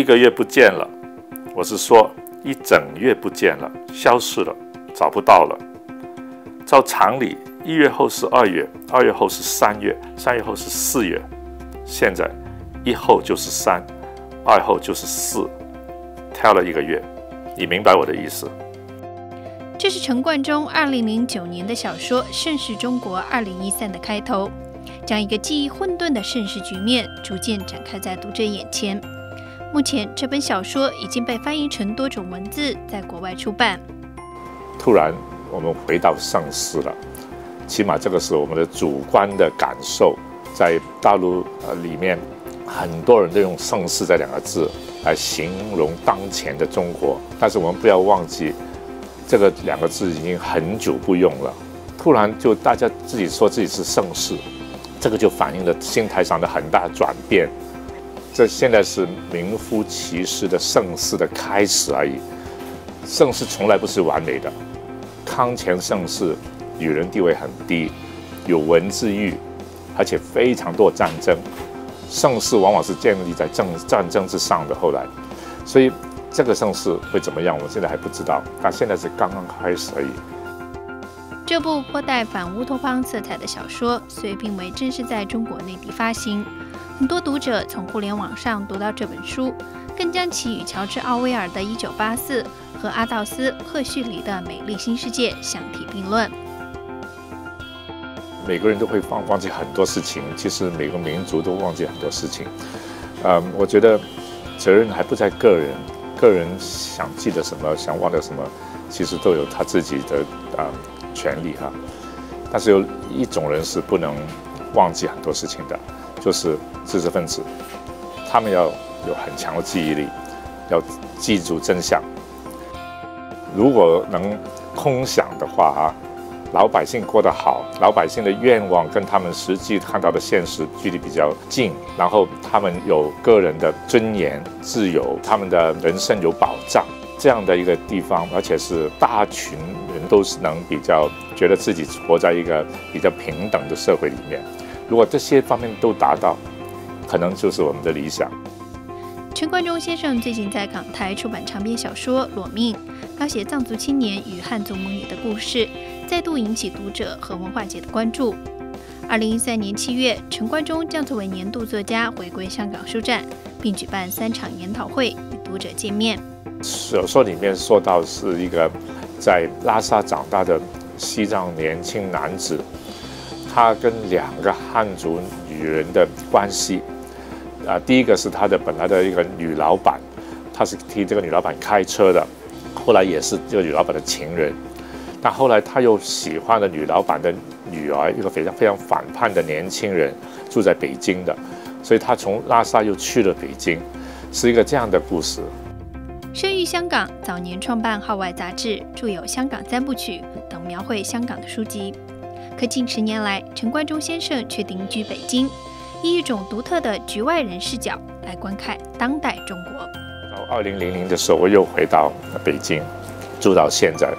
一个月不见了，我是说一整月不见了，消失了，找不到了。照常理，1月后是2月，2月后是3月，3月后是4月。现在1后就是3，2后就是4，跳了一个月。你明白我的意思？这是陈冠中2009年的小说《盛世中国2013》的开头。 将一个记忆混沌的盛世局面逐渐展开在读者眼前。目前，这本小说已经被翻译成多种文字，在国外出版。突然，我们回到上司了，起码这个是我们的主观的感受。在大陆里面，很多人都用“上司”这两个字来形容当前的中国，但是我们不要忘记，这个两个字已经很久不用了。突然就大家自己说自己是盛世。 这个就反映了心态上的很大转变，这现在是名副其实的盛世的开始而已。盛世从来不是完美的，康乾盛世女人地位很低，有文字狱，而且非常多战争。盛世往往是建立在战争之上的。后来，所以这个盛世会怎么样，我们现在还不知道。但现在是刚刚开始而已。 这部颇带反乌托邦色彩的小说，虽并未正式在中国内地发行，很多读者从互联网上读到这本书，更将其与乔治·奥威尔的《1984》和阿道斯·赫胥黎的《美丽新世界》相提并论。每个人都会忘记很多事情，其实每个民族都忘记很多事情。我觉得责任还不在个人，个人想记得什么，想忘掉什么，其实都有他自己的权利哈，但是有一种人是不能忘记很多事情的，就是知识分子，他们要有很强的记忆力，要记住真相。如果能空想的话啊，老百姓过得好，老百姓的愿望跟他们实际看到的现实距离比较近，然后他们有个人的尊严、自由，他们的人生有保障。 这样的一个地方，而且是大群人都是能比较觉得自己活在一个比较平等的社会里面。如果这些方面都达到，可能就是我们的理想。陈冠中先生最近在港台出版长篇小说《裸命》，描写藏族青年与汉族母女的故事，再度引起读者和文化界的关注。2013年7月，陈冠中将作为年度作家回归香港书展，并举办3场研讨会与读者见面。 小说里面说到是一个在拉萨长大的西藏年轻男子，他跟2个汉族女人的关系，第一个是他的本来的一个女老板，他是替这个女老板开车的，后来也是这个女老板的情人，但后来他又喜欢了女老板的女儿，一个非常非常反叛的年轻人，住在北京的，所以他从拉萨又去了北京，是一个这样的故事。 生于香港，早年创办《号外》杂志，著有《香港3部曲》等描绘香港的书籍。可近10年来，陈冠中先生却定居北京，以一种独特的局外人视角来观看当代中国。到2000的时候，我又回到北京，住到现在。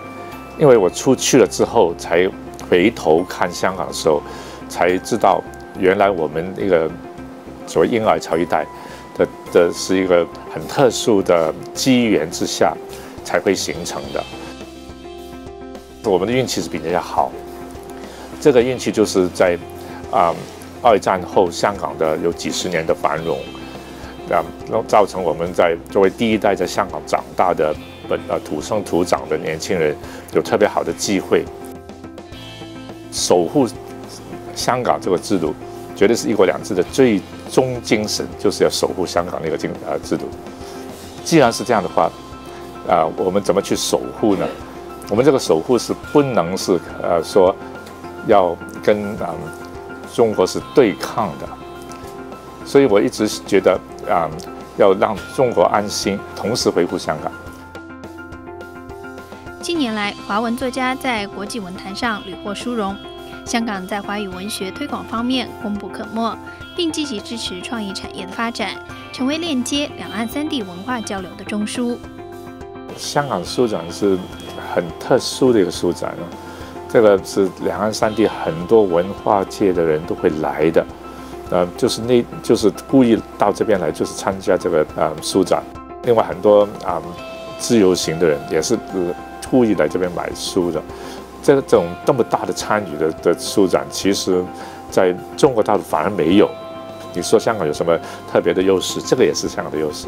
因为我出去了之后，才回头看香港的时候，才知道原来我们那个所谓婴儿潮一代。 这是一个很特殊的机缘之下才会形成的。我们的运气是比人家好，这个运气就是在2战后香港的有几十年的繁荣，造成我们在作为第一代在香港长大的土生土长的年轻人有特别好的机会，守护香港这个制度。 绝对是1国2制的最终精神，就是要守护香港那个制度。既然是这样的话，我们怎么去守护呢？我们这个守护是不能是说要跟中国是对抗的。所以我一直觉得要让中国安心，同时维护香港。近年来，华文作家在国际文坛上屡获殊荣。 香港在华语文学推广方面功不可没，并积极支持创意产业的发展，成为链接两岸3地文化交流的中枢。香港书展是很特殊的一个书展了，这个是两岸3地很多文化界的人都会来的，就是故意到这边来，就是参加这个书展。另外很多自由行的人也是故意来这边买书的。这种这么大的参与的书展，其实在中国大陆反而没有。你说香港有什么特别的优势？这个也是香港的优势。